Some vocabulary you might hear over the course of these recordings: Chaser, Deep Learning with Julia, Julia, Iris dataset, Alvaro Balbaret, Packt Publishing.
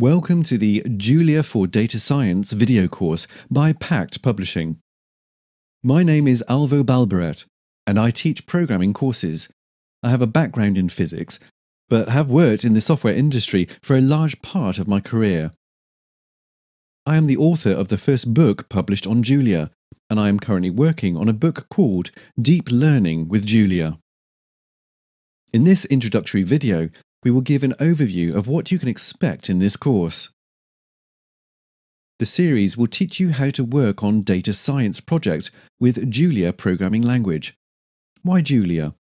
Welcome to the Julia for Data Science video course by Packt Publishing. My name is Alvaro Balbaret, and I teach programming courses. I have a background in physics, but have worked in the software industry for a large part of my career. I am the author of the first book published on Julia, and I am currently working on a book called Deep Learning with Julia. In this introductory video, we will give an overview of what you can expect in this course. The series will teach you how to work on data science projects with Julia programming language. Why Julia?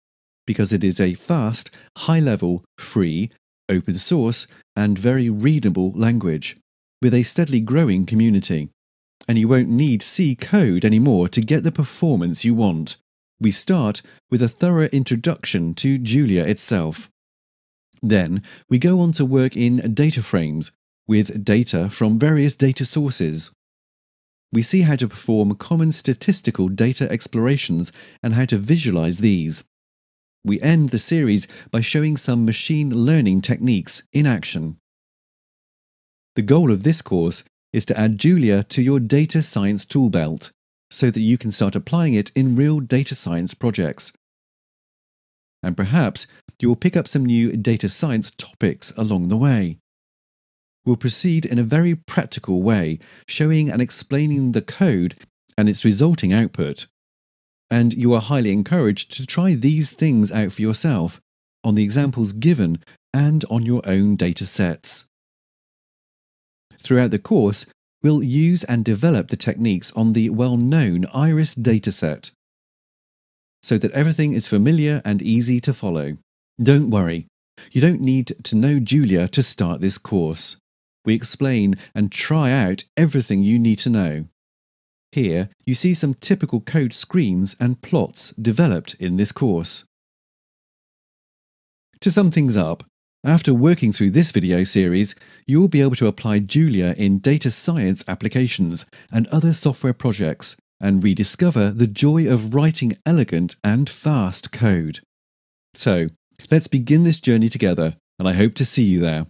Because it is a fast, high-level, free, open source, and very readable language, with a steadily growing community. And you won't need C code anymore to get the performance you want. We start with a thorough introduction to Julia itself. Then, we go on to work in data frames, with data from various data sources. We see how to perform common statistical data explorations and how to visualize these. We end the series by showing some machine learning techniques in action. The goal of this course is to add Julia to your data science tool belt, so that you can start applying it in real data science projects. And perhaps you will pick up some new data science topics along the way. We'll proceed in a very practical way, showing and explaining the code and its resulting output. And you are highly encouraged to try these things out for yourself, on the examples given and on your own data sets. Throughout the course, we'll use and develop the techniques on the well-known Iris dataset, so that everything is familiar and easy to follow. Don't worry, you don't need to know Julia to start this course. We explain and try out everything you need to know. Here you see some typical code screens and plots developed in this course. To sum things up, after working through this video series, you will be able to apply Julia in data science applications and other software projects and rediscover the joy of writing elegant and fast code. So, let's begin this journey together, and I hope to see you there.